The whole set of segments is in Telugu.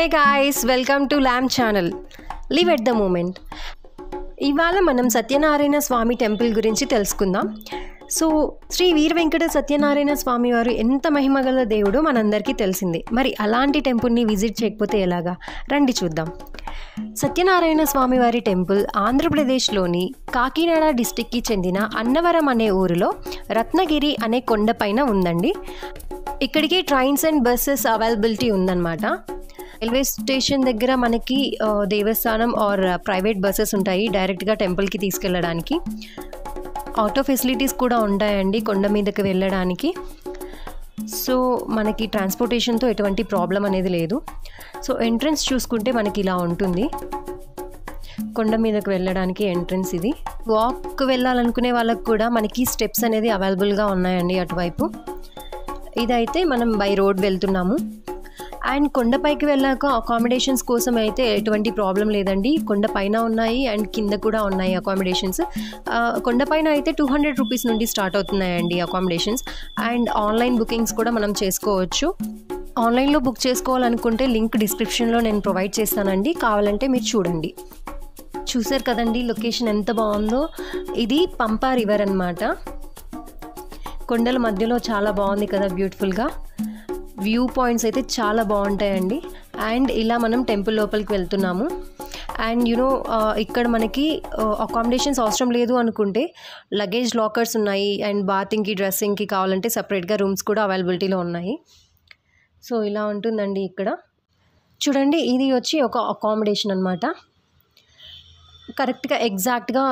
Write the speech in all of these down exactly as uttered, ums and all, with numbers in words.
Hey guys, welcome to ల్యామ్ channel. Live at the moment. ఇవాళ మనం సత్యనారాయణ స్వామి టెంపుల్ గురించి తెలుసుకుందాం. సో శ్రీ వీర వెంకట సత్యనారాయణ స్వామి వారు ఎంత మహిమగల దేవుడో మనందరికీ తెలిసిందే. మరి అలాంటి టెంపుల్ని విజిట్ చేయకపోతే ఎలాగా? రండి చూద్దాం. సత్యనారాయణ స్వామివారి టెంపుల్ ఆంధ్రప్రదేశ్లోని కాకినాడ డిస్టిక్కి చెందిన అన్నవరం అనే ఊరిలో రత్నగిరి అనే కొండపైన ఉందండి. ఇక్కడికి ట్రైన్స్ అండ్ బస్సెస్ అవైలబిలిటీ ఉందన్నమాట. రైల్వే స్టేషన్ దగ్గర మనకి దేవస్థానం ఆర్ ప్రైవేట్ బస్సెస్ ఉంటాయి డైరెక్ట్గా టెంపుల్కి తీసుకెళ్ళడానికి. ఆటో ఫెసిలిటీస్ కూడా ఉంటాయండి కొండ మీదకి వెళ్ళడానికి. సో మనకి ట్రాన్స్పోర్టేషన్తో ఎటువంటి ప్రాబ్లం అనేది లేదు. సో ఎంట్రన్స్ చూసుకుంటే మనకి ఇలా ఉంటుంది. కొండ మీదకి వెళ్ళడానికి ఎంట్రన్స్ ఇది. వాక్ వెళ్ళాలనుకునే వాళ్ళకు కూడా మనకి స్టెప్స్ అనేది అవైలబుల్గా ఉన్నాయండి అటువైపు. ఇదైతే మనం బై రోడ్ వెళ్తున్నాము. అండ్ కొండపైకి వెళ్ళాక అకామిడేషన్స్ కోసం అయితే ఎటువంటి ప్రాబ్లం లేదండి. కొండపైన ఉన్నాయి అండ్ కింద కూడా ఉన్నాయి అకామిడేషన్స్. కొండపైన అయితే టూ హండ్రెడ్ రూపీస్ నుండి స్టార్ట్ అవుతున్నాయండి అకామిడేషన్స్. అండ్ ఆన్లైన్ బుకింగ్స్ కూడా మనం చేసుకోవచ్చు. ఆన్లైన్లో బుక్ చేసుకోవాలనుకుంటే లింక్ డిస్క్రిప్షన్లో నేను ప్రొవైడ్ చేస్తానండి, కావాలంటే మీరు చూడండి. చూసారు కదండి లొకేషన్ ఎంత బాగుందో. ఇది పంపా రివర్ అన్నమాట. కొండల మధ్యలో చాలా బాగుంది కదా, బ్యూటిఫుల్గా. వ్యూ పాయింట్స్ అయితే చాలా బాగుంటాయండి. అండ్ ఇలా మనం టెంపుల్ లోపలికి వెళ్తున్నాము. అండ్ యూనో ఇక్కడ మనకి అకామిడేషన్స్ అవసరం లేదు అనుకుంటే లగేజ్ లాకర్స్ ఉన్నాయి. అండ్ బాతింగ్కి, డ్రెస్సింగ్కి కావాలంటే సపరేట్గా రూమ్స్ కూడా అవైలబిలిటీలో ఉన్నాయి. సో ఇలా ఉంటుందండి ఇక్కడ చూడండి. ఇది వచ్చి ఒక అకామిడేషన్ అన్నమాట. కరెక్ట్గా ఎగ్జాక్ట్గా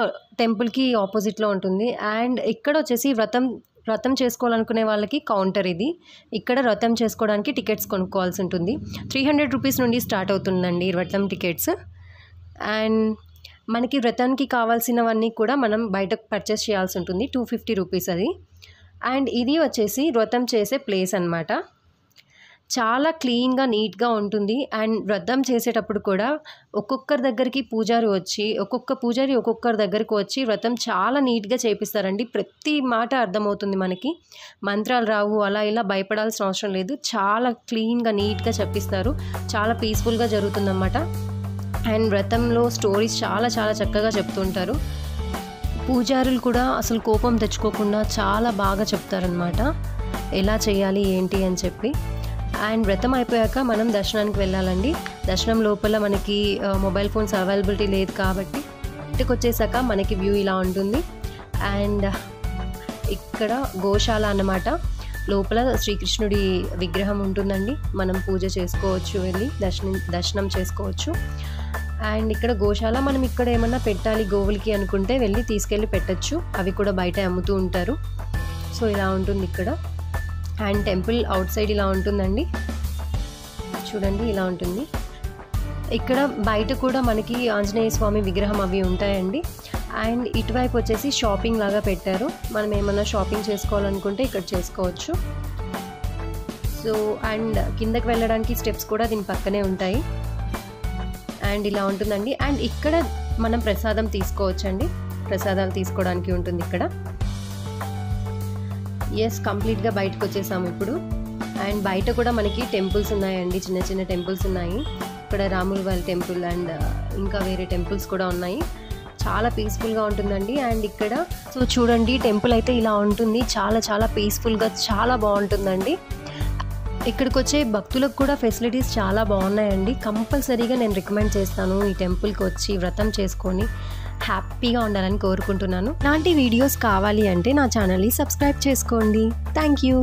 టెంపుల్కి ఆపోజిట్లో ఉంటుంది. అండ్ ఇక్కడ వచ్చేసి వ్రతం వ్రతం చేసుకోవాలనుకునే వాళ్ళకి కౌంటర్ ఇది. ఇక్కడ వ్రతం చేసుకోవడానికి టికెట్స్ కొనుక్కోవాల్సి ఉంటుంది. త్రీ హండ్రెడ్ రూపీస్ నుండి స్టార్ట్ అవుతుందండి వ్రతం టికెట్స్. అండ్ మనకి వ్రతానికి కావాల్సినవన్నీ కూడా మనం బయట పర్చేస్ చేయాల్సి ఉంటుంది. టూ ఫిఫ్టీ రూపీస్ అది. అండ్ ఇది వచ్చేసి వ్రతం చేసే ప్లేస్ అన్నమాట. చాలా క్లీన్గా, నీట్గా ఉంటుంది. అండ్ వ్రతం చేసేటప్పుడు కూడా ఒక్కొక్కరి దగ్గరికి పూజారి వచ్చి ఒక్కొక్క పూజారి ఒక్కొక్కరి దగ్గరికి వచ్చి వ్రతం చాలా నీట్గా చేపిస్తారండి. ప్రతి మాట అర్థమవుతుంది మనకి. మంత్రాలు రావు అలా ఇలా భయపడాల్సిన అవసరం లేదు. చాలా క్లీన్గా, నీట్గా చెప్పిస్తారు. చాలా పీస్ఫుల్గా జరుగుతుందన్నమాట. అండ్ వ్రతంలో స్టోరీస్ చాలా చాలా చక్కగా చెప్తుంటారు. పూజారులు కూడా అసలు కోపం తెచ్చుకోకుండా చాలా బాగా చెప్తారనమాట, ఎలా చేయాలి ఏంటి అని చెప్పి. అండ్ వ్రతం అయిపోయాక మనం దర్శనానికి వెళ్ళాలండి. దర్శనం లోపల మనకి మొబైల్ ఫోన్స్ అవైలబిలిటీ లేదు కాబట్టి ఇంటికి వచ్చేసాక మనకి వ్యూ ఇలా ఉంటుంది. అండ్ ఇక్కడ గోశాల అన్నమాట. లోపల శ్రీకృష్ణుడి విగ్రహం ఉంటుందండి. మనం పూజ చేసుకోవచ్చు, వెళ్ళి దర్శనం దర్శనం చేసుకోవచ్చు. అండ్ ఇక్కడ గోశాల, మనం ఇక్కడ ఏమన్నా పెట్టాలి గోవులకి అనుకుంటే వెళ్ళి తీసుకెళ్ళి పెట్టచ్చు. అవి కూడా బయట అమ్ముతూ ఉంటారు. సో ఇలా ఉంటుంది ఇక్కడ. అండ్ టెంపుల్ అవుట్ సైడ్ ఇలా ఉంటుందండి చూడండి, ఇలా ఉంటుంది. ఇక్కడ బయట కూడా మనకి ఆంజనేయ స్వామి విగ్రహం అవి ఉంటాయండి. అండ్ ఇటువైపు వచ్చేసి షాపింగ్ లాగా పెట్టారు. మనం ఏమైనా షాపింగ్ చేసుకోవాలనుకుంటే ఇక్కడ చేసుకోవచ్చు. సో అండ్ కిందకి వెళ్ళడానికి స్టెప్స్ కూడా దీని పక్కనే ఉంటాయి. అండ్ ఇలా ఉంటుందండి. అండ్ ఇక్కడ మనం ప్రసాదం తీసుకోవచ్చండి. ప్రసాదాలు తీసుకోవడానికి ఉంటుంది ఇక్కడ. ఎస్, కంప్లీట్గా బయటకు వచ్చేసాము ఇప్పుడు. అండ్ బయట కూడా మనకి టెంపుల్స్ ఉన్నాయండి, చిన్న చిన్న టెంపుల్స్ ఉన్నాయి ఇక్కడ. రాముల వారి టెంపుల్ అండ్ ఇంకా వేరే టెంపుల్స్ కూడా ఉన్నాయి. చాలా పీస్ఫుల్గా ఉంటుందండి. అండ్ ఇక్కడ సో చూడండి టెంపుల్ అయితే ఇలా ఉంటుంది. చాలా చాలా పీస్ఫుల్గా చాలా బాగుంటుందండి. ఇక్కడికి వచ్చే భక్తులకు కూడా ఫెసిలిటీస్ చాలా బాగున్నాయండి. కంపల్సరీగా నేను రికమెండ్ చేస్తాను ఈ టెంపుల్కి వచ్చి వ్రతం చేసుకొని హ్యాపీగా ఉండాలని కోరుకుంటున్నాను. ఇలాంటి వీడియోస్ కావాలి అంటే నా ఛానల్ని సబ్స్క్రైబ్ చేసుకోండి. Thank you.